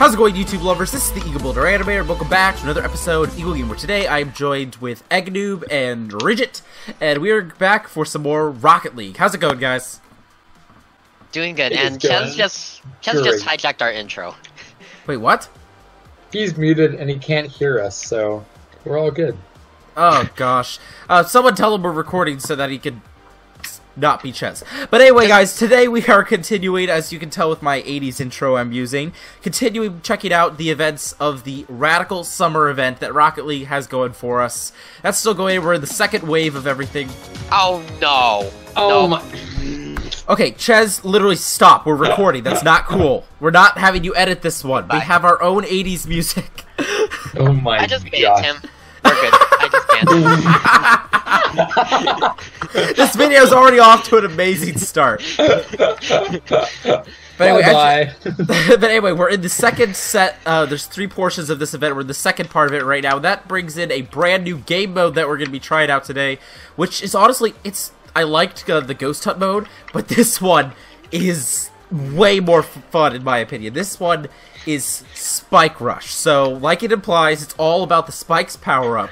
How's it going, YouTube lovers? This is the Eagle Builder Animator. Welcome back to another episode of Eagle Gamer. Today I am joined with EggNoob and Rjit, and we are back for some more Rocket League. How's it going, guys? Doing good, and Chen's just hijacked our intro. Wait, what? He's muted and he can't hear us, so we're all good. Oh, gosh. Someone tell him we're recording so that he can not be Chess. But anyway, guys, today we are continuing, as you can tell with my 80s intro I'm using, continuing checking out the events of the Radical Summer event that Rocket League has going for us. That's still going. We're in the second wave of everything. Oh, no. Oh, no. Okay, Chez, literally stop. We're recording. That's not cool. We're not having you edit this one. Bye. We have our own 80s music. Oh, my God. I just banned him. We're good. I just banned him. This video's already off to an amazing start. But anyway, we're in the second set. There's three portions of this event. We're in the second part of it right now. That brings in a brand new game mode that we're going to be trying out today, which is honestly, I liked the Ghost Hunt mode, but this one is way more fun in my opinion. This one is Spike Rush. So, like it implies, it's all about the Spike's power-up,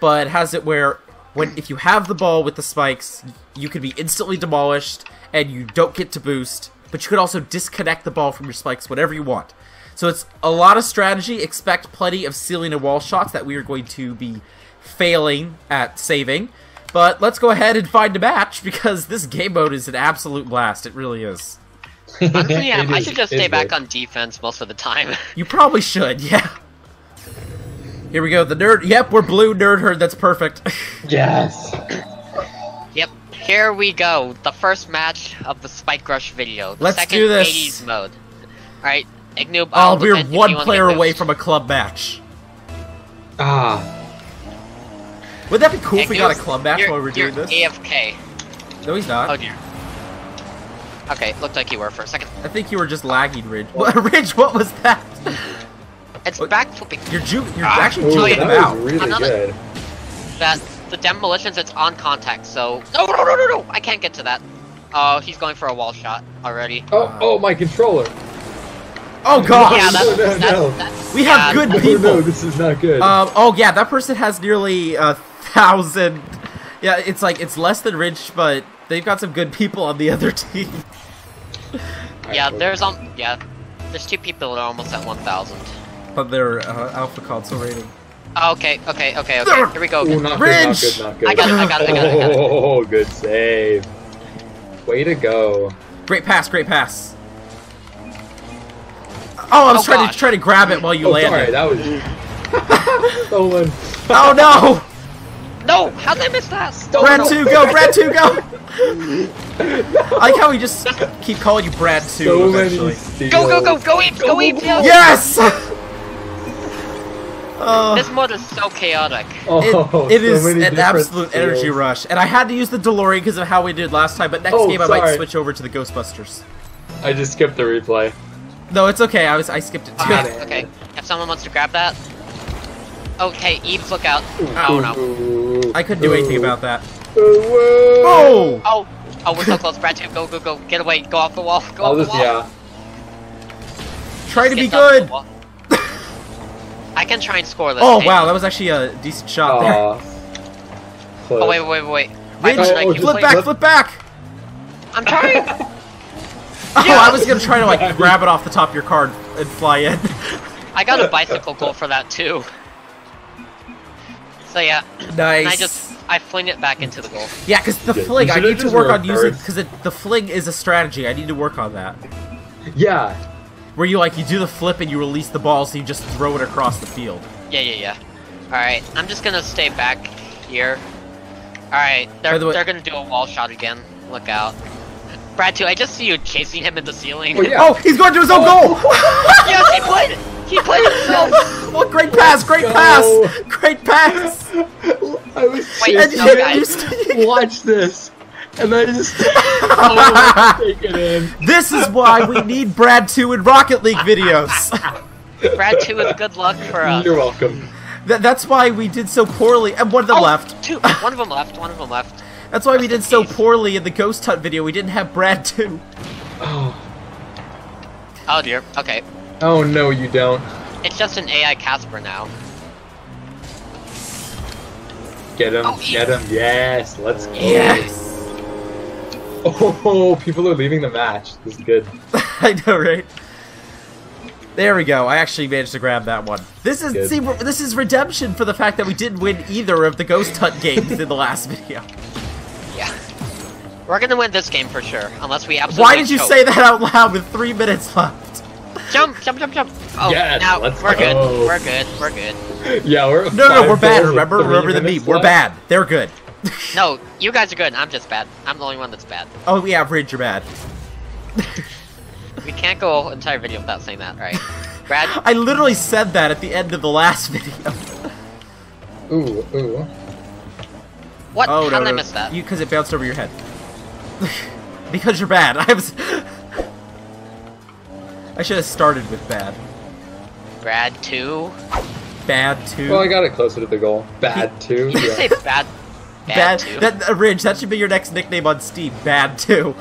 but has it where if you have the ball with the spikes, you can be instantly demolished, and you don't get to boost, but you could also disconnect the ball from your spikes whenever you want. So it's a lot of strategy. Expect plenty of ceiling and wall shots that we are going to be failing at saving. But let's go ahead and find a match, because this game mode is an absolute blast. It really is. Honestly, yeah, I should just stay back on defense most of the time. You probably should, yeah. Here we go, the nerd. Yep, we're blue nerd herd. That's perfect. Yes. Yep. Here we go. The first match of the Spike Rush video. The Let's do this. 80s mode. All right, EggNoob. Oh, we're one player away from a club match. Ah. Would that be cool if we got a club match while we were doing this? AFK. No, he's not. Oh dear. Okay, looked like you were for a second. I think you were just lagging, Ridge. Ridge, what was that? It's back flipping. You're actually juking them out. Really good. That the demolitions, it's on contact, so no! I can't get to that. Oh, he's going for a wall shot already. Oh, my controller. Oh gosh. Yeah, that's, we have good people. No, this is not good. Oh yeah, that person has nearly 1,000. Yeah, it's like it's less than Rich, but they've got some good people on the other team. Yeah, there's two people that are almost at 1,000. But their alpha console rating. Okay. Here we go. Ooh, not good. I got it. Oh, good save. Way to go. Great pass. Oh, I was trying to grab it while you landed. Sorry, that was stolen. Oh no! No! How'd I miss that? Brad 2, go! Brad 2, go! I like how we just keep calling you Brad 2 eventually. Go, Eames! Yes! This mod is so chaotic. It is an absolute energy rush, and I had to use the DeLorean because of how we did last time. But next game, I might switch over to the Ghostbusters. I just skipped the replay. No, it's okay. I skipped it too. Okay. If someone wants to grab that, okay, Eves, look out! Oh no, I couldn't do anything about that. Oh! Oh, we're so close, Brad. Go! Get away! Go off the wall! Go off the wall! Yeah. Try to be good. I can try and score this. Oh wow, that was actually a decent shot there. Flip. Oh wait. Flip back! I'm trying! I was gonna try to like grab it off the top of your card and fly in. I got a bicycle goal for that too. So yeah. Nice. And I fling it back into the goal. Yeah, because the fling, I need to work on using, because the fling is a strategy, I need to work on that. Yeah. Where you do the flip and you release the ball, so you just throw it across the field. Yeah. Alright, I'm just gonna stay back here. Alright, they're gonna do a wall shot again. Look out. Brad, too, I just see you chasing him in the ceiling. Oh, yeah. He's going to his own goal! Yes, he played himself! What great pass! I was chasing him. Watch this. And I just take it in. This is why we need Brad 2 in Rocket League videos. Brad 2 is good luck for us. You're welcome. That's why we did so poorly. And one of them left. That's why we did so poorly in the Ghost Hunt video. We didn't have Brad 2. Oh dear. Okay. Oh no, you don't. It's just an AI Casper now. Get him, oh, get him, yes, let's go. Yes. Oh, people are leaving the match. This is good. I know, right? There we go. I actually managed to grab that one. This is, see, this is redemption for the fact that we didn't win either of the Ghost Hunt games in the last video. Yeah. We're gonna win this game for sure, unless we absolutely— Why did you say that out loud with 3 minutes left? Jump, jump, jump, jump. Oh, yes, now we're good. We're good. We're good. Yeah, we're— No, we're bad. Remember, the meme. We're bad. They're good. No, you guys are good. I'm just bad. I'm the only one that's bad. Oh yeah, Bridge, you're bad. We can't go an entire video without saying that, right? Brad? I literally said that at the end of the last video. Ooh, ooh. What? Oh, how did I miss that? Because it bounced over your head. Because you're bad. I was— I should have started with bad. Brad 2? Bad 2? Well, I got it closer to the goal. Bad 2? You yeah. say bad. Bad, bad 2? Ridge, that should be your next nickname on Steam. Bad 2.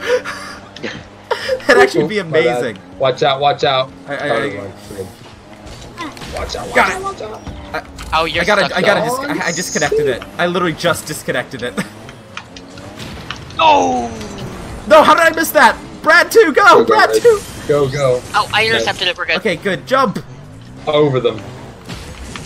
That actually would be amazing. Watch out, watch out. Watch out, watch out, watch out. Oh, you're stuck. I disconnected it. I literally just disconnected it. Oh! No, how did I miss that? Brad 2, go! Brad 2! Go, go. Oh, I intercepted it, we're good. Okay, good. Jump! Over them.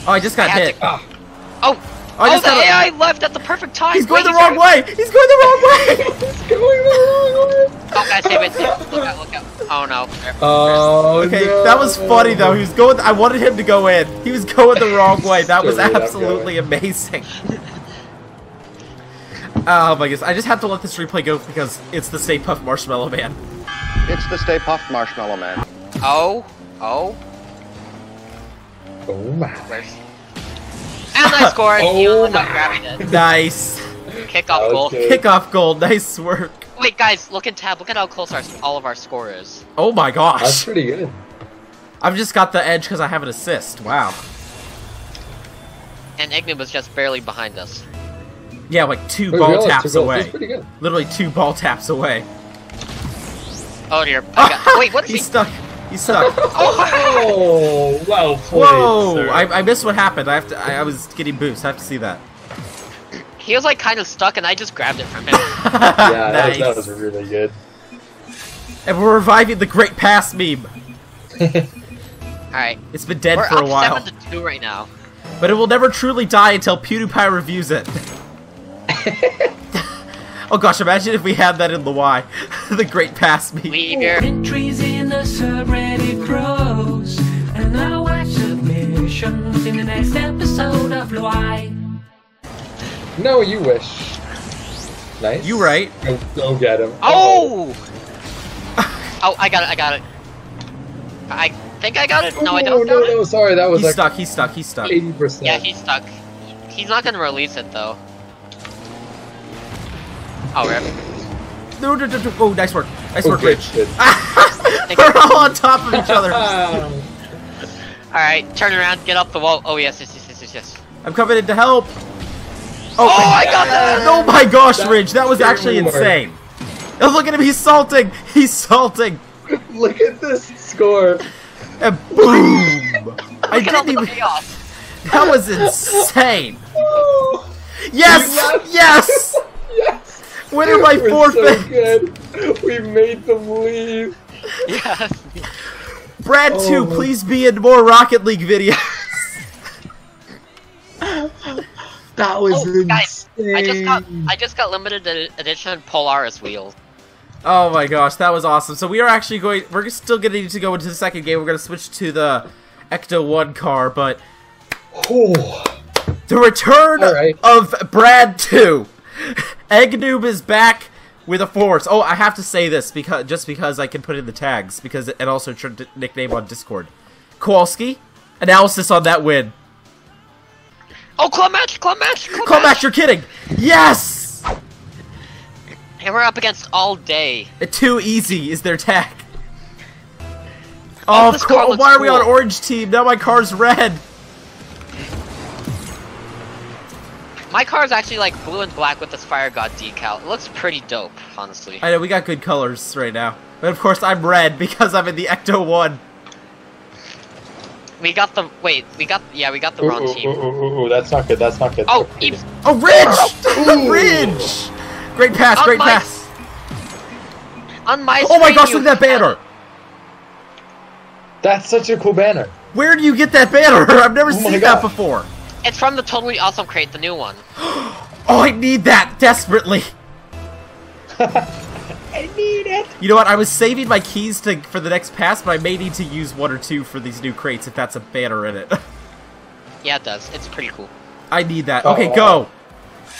Oh, I just got hit. Oh, the AI left at the perfect time! He's going the wrong way! He's going the wrong way! He's going the wrong way! Oh, guys, save it. Look out, look out. Oh, no. Oh, okay, no. That was funny, though. He was going— I wanted him to go in. He was going the wrong way. That was absolutely amazing. Oh, my goodness. I just have to let this replay go because it's the Stay Puft Marshmallow Man. It's the Stay Puft Marshmallow Man. Oh. Oh. Oh, my. And I scored. Oh, my. Nice. Kickoff goal. Kickoff goal. Nice work. Wait, guys, look in tab. Look at how close all of our score is. Oh my gosh. That's pretty good. I've just got the edge because I have an assist. Wow. And EggNoob was just barely behind us. Yeah, like two ball taps away. That's pretty good. Literally 2 ball taps away. Oh dear. Wait, what is he? He's stuck. He's stuck. Oh, well played. Whoa. I missed what happened. I have to— I was getting boost. I have to see that. He was like kind of stuck, and I just grabbed it from him. Yeah, nice. That was really good. And we're reviving the Great Pass meme. Alright. It's been dead for a while. We're up 7-2 right now. But it will never truly die until PewDiePie reviews it. Oh gosh, imagine if we had that in the Y. The Great Pass meme. Entries in the subreddit pros, and I'll watch submissions in the next episode of Y. No, you wish. Nice. You right. Go get him. Oh! Oh, I got it, I got it. I think I got it. No, I don't. No, no, sorry, that was— he's like stuck, he's stuck, he's stuck. 80%. Yeah, he's stuck. He's not gonna release it, though. Oh, rip. No, no, no, no. Oh, nice work. Nice work, Rich. We're all on top of each other. Alright, turn around, get up the wall. Oh, yes, yes, yes, yes, yes, yes. I'm coming in to help. Oh, I got that! Oh my gosh, Ridge, that was actually insane. Oh, look at him, he's salting! He's salting! Look at this score. And boom! I didn't even— that was insane! Oh. Yes! Yes! Yes! Winner by forfeit! So good. We made them leave. Yes. Brad 2, please be in more Rocket League videos. That was insane. Guys, I just got limited edition Polaris wheels. Oh my gosh, that was awesome. So we are actually going— we're still going to need to go into the second game. We're going to switch to the Ecto-1 car, but the return of Brad 2. EggNoob is back with a force. Oh, I have to say this because just because I can put in the tags because and also nickname on Discord. Kowalski, analysis on that win. Oh, club match! Club match! Club match! You're kidding! Yes! And we're up against all day. Too easy is their tag. Oh, of course! Why are we on orange team? Now my car's red. My car's actually like blue and black with this Fire God decal. It looks pretty dope, honestly. I know we got good colors right now, but of course I'm red because I'm in the Ecto-1. we got the wrong team. Ooh, that's not good, that's not good. Oh, a ridge! Ridge! Great pass, great pass! On my screen, oh my gosh, look at that banner! That's such a cool banner. Where do you get that banner? I've never seen that before. It's from the Totally Awesome Crate, the new one. Oh, I need that desperately. I need it. You know what? I was saving my keys for the next pass, but I may need to use one or two for these new crates if that's a banner in it. Yeah, it does. It's pretty cool. I need that. Okay, go.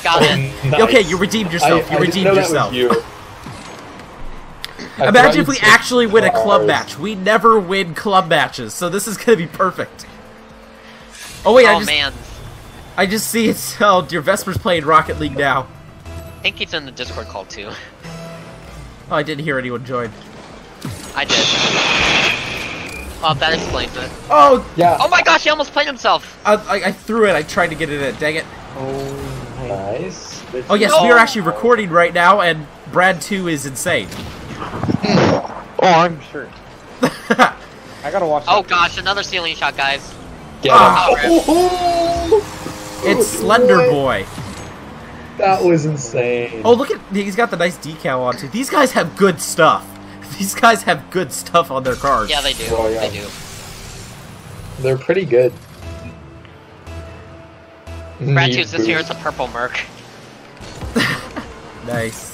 Got it. Nice. Okay, you redeemed yourself. You redeemed yourself. Imagine if we actually win a club match. We never win club matches, so this is gonna be perfect. Oh wait, I just see it's dear Vesper's playing Rocket League now. I think he's in the Discord call too. Oh, I didn't hear anyone join. I did. Oh, that explains it. Oh yeah. Oh my gosh, he almost played himself. I threw it. I tried to get it in. Dang it. Oh nice. Oh yes, we are actually recording right now, and Brad 2 is insane. Oh, I'm sure. I gotta watch. Oh gosh, another ceiling shot, guys. Get him. It's Slender Boy. That was insane. Oh, look at—he's got the nice decal on too. These guys have good stuff. These guys have good stuff on their cars. Yeah, they do. Oh, yeah. They do. They're pretty good. Brad 2's this year. It's a purple Merc. Nice.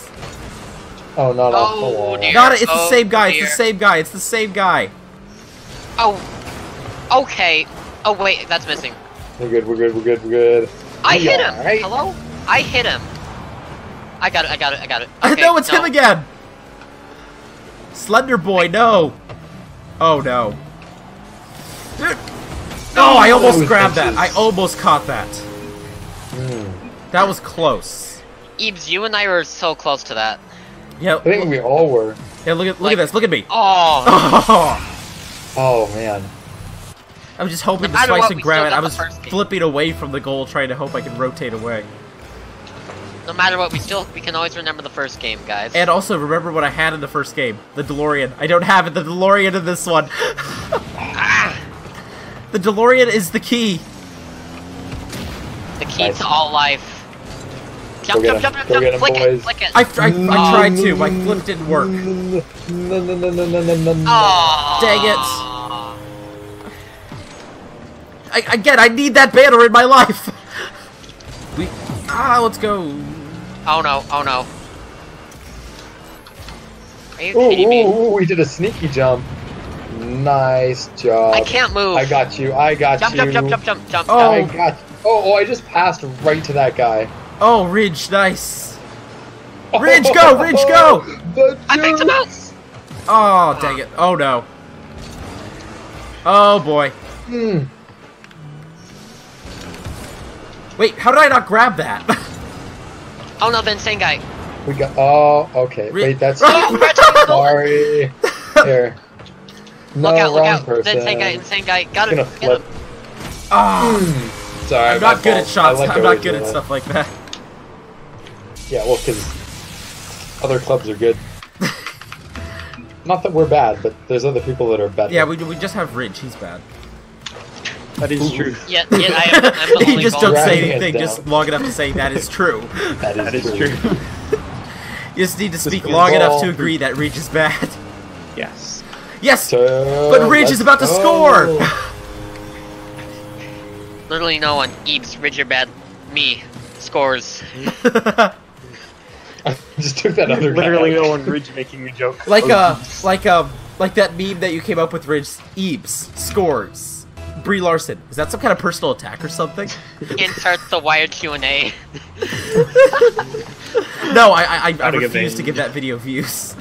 Oh, not off the wall. Got it, it's the same guy, it's the same guy, it's the same guy. Oh. Okay. Oh, wait, that's missing. We're good, we're good, we're good, we're good. I hit him! Right? Hello? I hit him. I got it, I got it, I got it. Okay, no, it's him again! Slender Boy, no! Oh, no. Oh, I almost grabbed that. I almost caught that. That was close. Ebs, you and I were so close to that. Yeah, I think we all were. Yeah, look at this. Look at me. Oh. Oh man. I was just hoping to slice and grab it. I was flipping away from the goal, trying to hope I could rotate away. No matter what, we can always remember the first game, guys. And also remember what I had in the first game: the DeLorean. I don't have it. The DeLorean in this one. The DeLorean is the key. The key to all life. Jump, jump, jump, jump, jump, flick it, flick it. I tried to, my flip didn't work. Dang it. Again, I need that banner in my life. Let's go. Oh no, oh no. Are you kidding me? Ooh, we did a sneaky jump. Nice job. I can't move. I got you, I got you. Jump, jump, jump, jump, jump, jump. I got you. Oh, I just passed right to that guy. Oh, Ridge, nice. Ridge, go! Ridge, go! I picked him out! Oh, dang it. Oh, no. Oh, boy. Wait, how did I not grab that? Oh, no, the insane guy. We got... Oh, okay. Wait, that's... Sorry. Here. No, look out, look out. The insane guy, Got him, get him. Sorry, I'm not good at shots. I'm not good at stuff like that. Yeah, well, because other clubs are good. Not that we're bad, but there's other people that are better. Yeah, we just have Ridge. He's bad. That is true. Yeah, I'm the only just don't say anything. Just long enough to say that is true. that is true. You just need to speak long enough to agree that Ridge is bad. Yes. Yes, but Ridge is about to score! Literally no one. Ebs, Ridge, you're bad. Me. Scores. I just took that other Literally no one. Ridge making a joke. Like that meme that you came up with, Ridge. Ebs. Scores. Brie Larson. Is that some kind of personal attack or something? Insert the wired Q&A. No, I refuse to give that video views.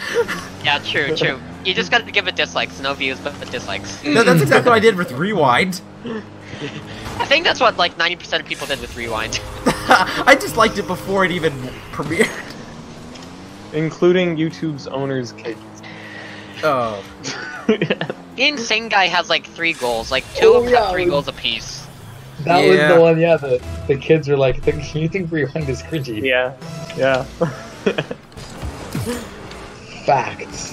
Yeah, true, true. You just gotta give it dislikes. No views, but dislikes. No, that's exactly what I did with Rewind. I think that's what, like, 90% of people did with Rewind. I just liked it before it even premiered. Including YouTube's owner's kids. Oh. The insane guy has, like, 3 goals. Like, two of them have three goals apiece. That was the one, the kids were like, you think Rewind is cringy? Yeah. Yeah. Facts.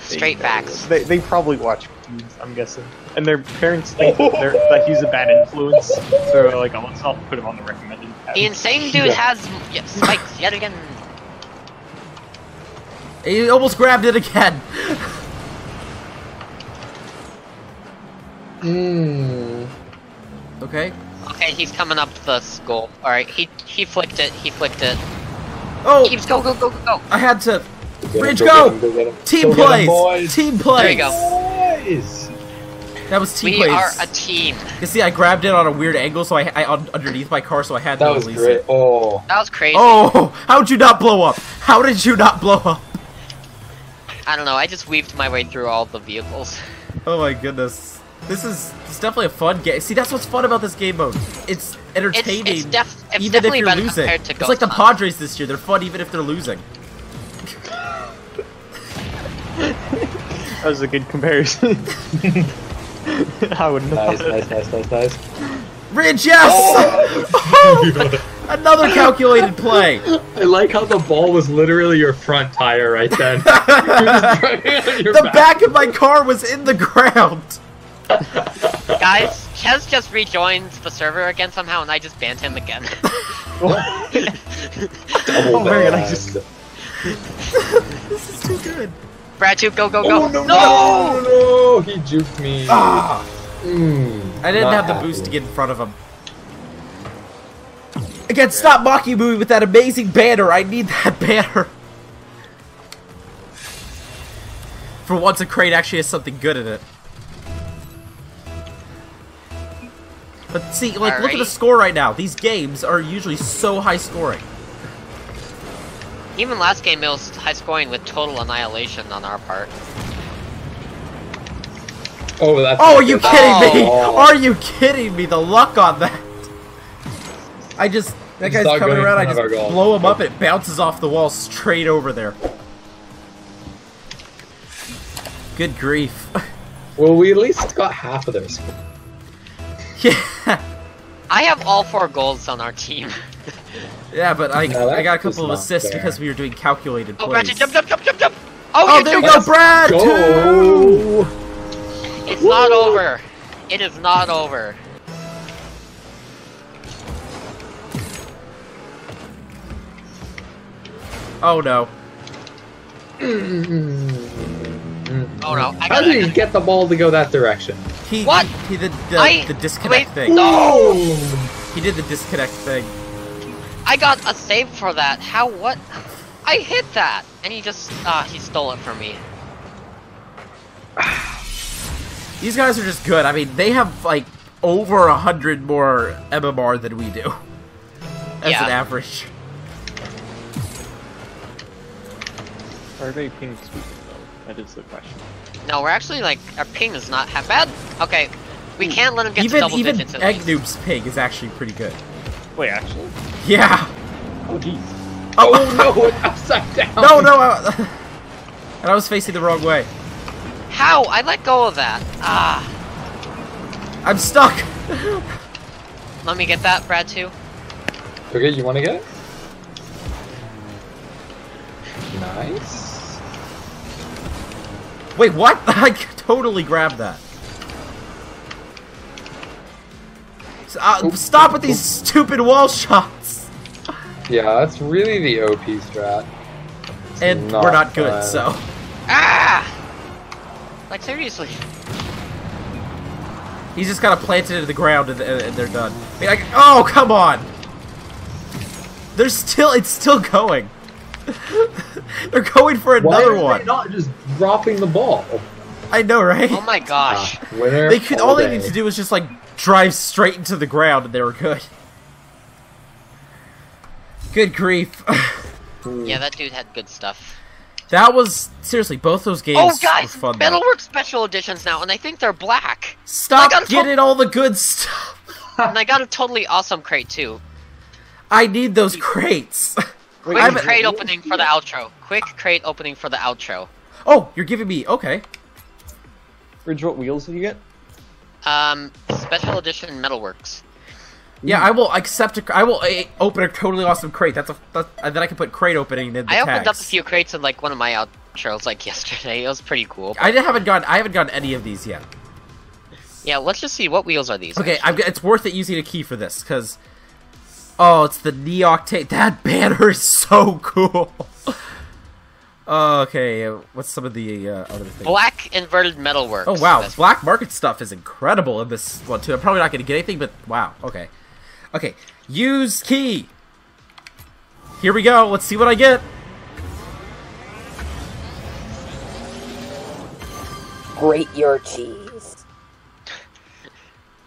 Straight facts. They probably watch kids, I'm guessing. And their parents think that he's a bad influence, so like, let's not put him on the recommended tab. The insane dude has spikes yet again. He almost grabbed it again. Okay. Okay, he's coming up the skull. All right, he flicked it. He flicked it. Oh! Keeps go! I had to. Bridge, go! Team plays! Team plays! There you go. That was team plays. We are a team. You see, I grabbed it on a weird angle, so I underneath my car, so I had to release it. That was great. Oh. That was crazy. Oh! How did you not blow up? How did you not blow up? I don't know. I just weaved my way through all the vehicles. Oh my goodness. This is definitely a fun game. See, that's what's fun about this game mode. It's entertaining, it's even if you're losing. It's like the Padres this year. They're fun even if they're losing. That was a good comparison. I would not. Nice. Rjit, yes! Oh! Another calculated play. I like how the ball was literally your front tire right then. The back of my car was in the ground. Guys, Chaz just rejoined the server again somehow, and I just banned him again. What? Oh man, I just... This is too good. Brad, go! Oh, no! He juked me. Ah. I didn't have the boost to get in front of him. Again, stop mocking me with that amazing banner. I need that banner. For once, a crate actually has something good in it. But see, like, look at the score right now. These games are usually so high scoring. Even last game, it was high scoring with total annihilation on our part. Oh, that's... Oh, are you kidding me? Are you kidding me? The luck on that. I just... That guy's coming around, I just blow him up, it bounces off the wall straight over there. Good grief. Well, we at least got half of their score. Yeah. I have all four golds on our team. Yeah, but I got a couple of assists because we were doing calculated plays. Oh, Brad, jump! Oh, there you go, Brad! Go. It's not over. It is not over. Oh no. Oh no! How did he get the ball to go that direction? He did the disconnect thing. No! He did the disconnect thing. I got a save for that. How? What? I hit that, and he just he stole it from me. These guys are just good. I mean, they have like over 100 more MMR than we do. That's an average. Are they ping sweeping though? That is the question. No, we're actually like, our ping is not half bad. Okay, we can't let him get to double digits at least. EggNoob's ping is actually pretty good. Wait, actually? Yeah. Oh geez. Oh no, it's upside down. No. And I was facing the wrong way. How? I let go of that. Ah. I'm stuck. Let me get that, Brad, too. Okay, you want to get it? Nice. Wait, what? I totally grabbed that. Stop with these stupid wall shots! Yeah, that's really the OP strat. It's we're not good, so... Ah! Like, seriously. He's just gotta plant it into the ground and they're done. Like, oh, come on! There's still... It's still going. They're going for another one. Why are they not just dropping the ball? I know, right? Oh my gosh! All they need to do is just like drive straight into the ground, and they were good. Good grief! Yeah, that dude had good stuff. That was seriously both those games. Oh guys, were fun, Metalworks special editions now, and I think they're black. Stop getting all the good stuff. And I got a totally awesome crate too. I need those crates. Quick crate opening for the outro. Quick crate opening for the outro. Oh, you're giving me... Okay. Bridge, what wheels did you get? Special edition Metalworks. Yeah, I will accept a... I will open a totally awesome crate. That's a... Then I can put crate opening in the tags. I opened up a few crates in, like, one of my Charles like yesterday. It was pretty cool. I haven't gotten any of these yet. Yeah, let's just see what wheels are these. Okay, it's worth it using a key for this because oh, it's the Neo Octane. That banner is so cool. Okay, what's some of the other things? Black Inverted Metalworks. Oh wow, black market stuff is incredible in this one too. I'm probably not going to get anything, but wow. Okay, okay, use key. Here we go. Let's see what I get. Grate your cheese.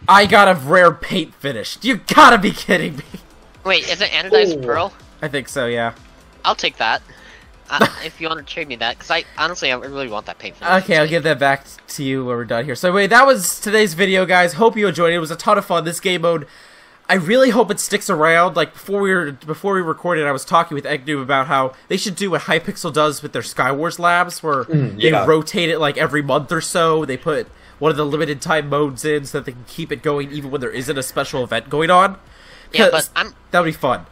I got a rare paint finished. You gotta be kidding me. Wait, is it anodized pearl? I think so. Yeah. I'll take that. If you want to trade me that, because honestly, I really want that paint finish. Okay, I'll give that back to you when we're done here. So anyway, that was today's video, guys. Hope you enjoyed it. It was a ton of fun. This game mode, I really hope it sticks around. Like, before we recorded, I was talking with EggNoob about how they should do what Hypixel does with their Skywars labs, where they rotate it, like, every month or so. They put one of the limited time modes in so that they can keep it going even when there isn't a special event going on. Yeah, but that would be fun.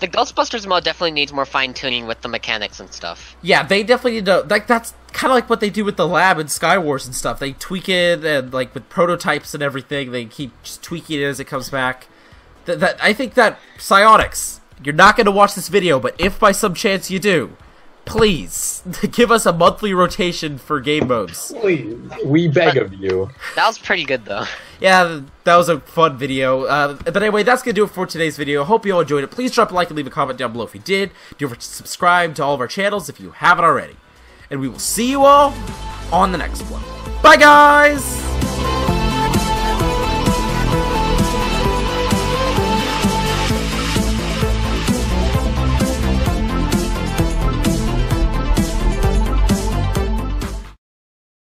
The Ghostbusters mod definitely needs more fine-tuning with the mechanics and stuff. Yeah, they definitely need to... Like, that's kind of like what they do with the lab in Skywars and stuff. They tweak it, and, like, with prototypes and everything, they keep just tweaking it as it comes back. I think that... Psyonix, you're not going to watch this video, but if by some chance you do, please, give us a monthly rotation for game modes. Please, we beg of you. That was pretty good, though. Yeah, that was a fun video. But anyway, that's going to do it for today's video. I hope you all enjoyed it. Please drop a like and leave a comment down below if you did. Don't forget to subscribe to all of our channels if you haven't already. And we will see you all on the next one. Bye, guys!